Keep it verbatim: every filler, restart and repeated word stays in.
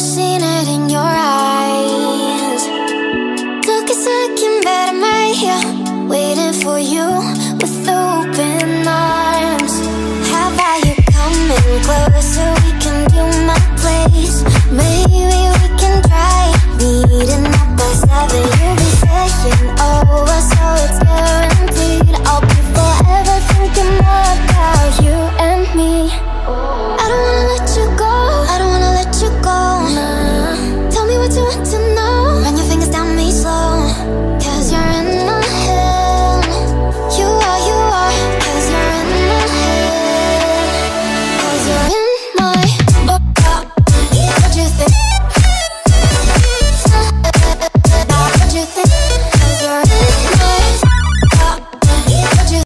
seen